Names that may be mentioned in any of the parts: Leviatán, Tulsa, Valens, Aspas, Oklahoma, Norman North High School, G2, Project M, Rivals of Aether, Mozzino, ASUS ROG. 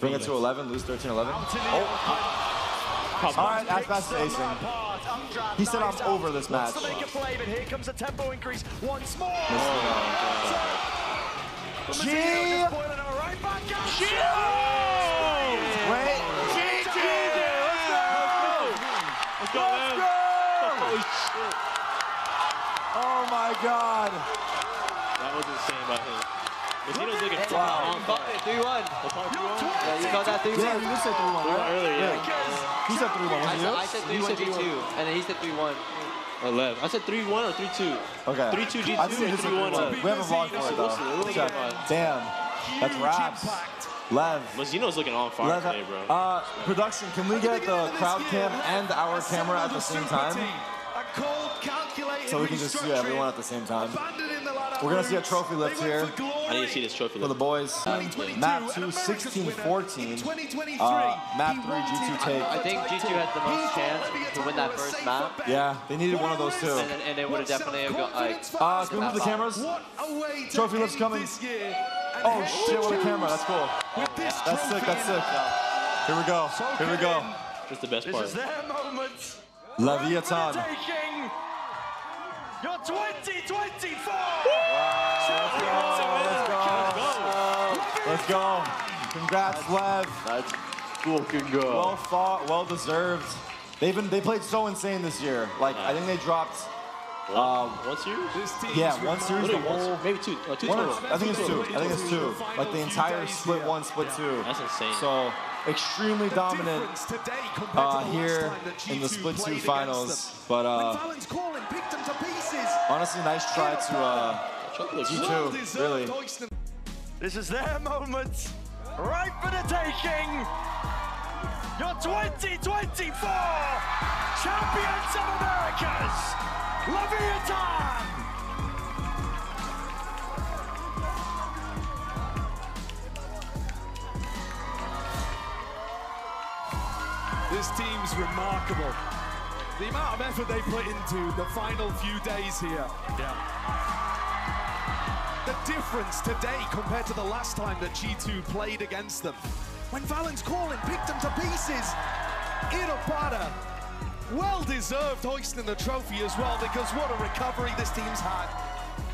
Bring it to 11, lose 13-11. Oh. All right, Aspas is acing. He said I'm over this match. Here comes a tempo increase once more. Oh my God! That was insane by him. Mozzino's looking for a long call. 3-1. Yeah, you called that 3-1. Yeah, you just said 3-1. Right? Earlier, yeah. He said 3-1. I said 3-1 G2, and then he said 3-1. Or left. I said 3-1 or 3-2. Okay. 3-2 G2 and 3-1 left. We have a vlog for it though. Damn, that's wraps. Lev. Mozzino's looking on fire today, bro. Production, can we get the crowd cam and our camera at the same time? So we can just see everyone at the same time. We're going to see a trophy lift here. I need to see this trophy lift. For the boys. Map 2, 16-14. Map 3, G2 take. I think G2 had the most chance to win that first map. Yeah, they needed one of those two. And they would have definitely got, like... can we move the cameras? Trophy lift's coming. Oh shit, with a camera, that's cool. That's sick, that's sick. Here we go, here we go. That's the best part. Leviatán. You're 2024! Wow, let's go. Congrats, Lev. That's cool, good girl. Well fought, well deserved. They played so insane this year. Like, I think they dropped... one series? Yeah, one series. Maybe two. I think it's two. I think it's two. Like the entire split one, split two. That's insane. So extremely dominant here in the split two finals. But honestly, nice try to G2. Really. This is their moment, right for the taking. Your 2024 champions of Americas. Leviatán! This team's remarkable. The amount of effort they put into the final few days here. Yeah. The difference today compared to the last time that G2 played against them. When Valens Corlin picked them to pieces, Irapata. Well-deserved hoisting the trophy as well, because what a recovery this team's had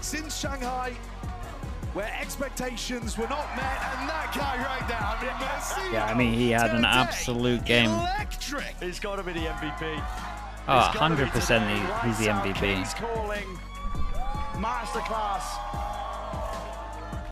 since Shanghai, where expectations were not met, and that guy right there, I mean, Mozzino, yeah, I mean, he had an absolute game. Electric. He's got to be the MVP. Oh, 100% he's the MVP. Masterclass.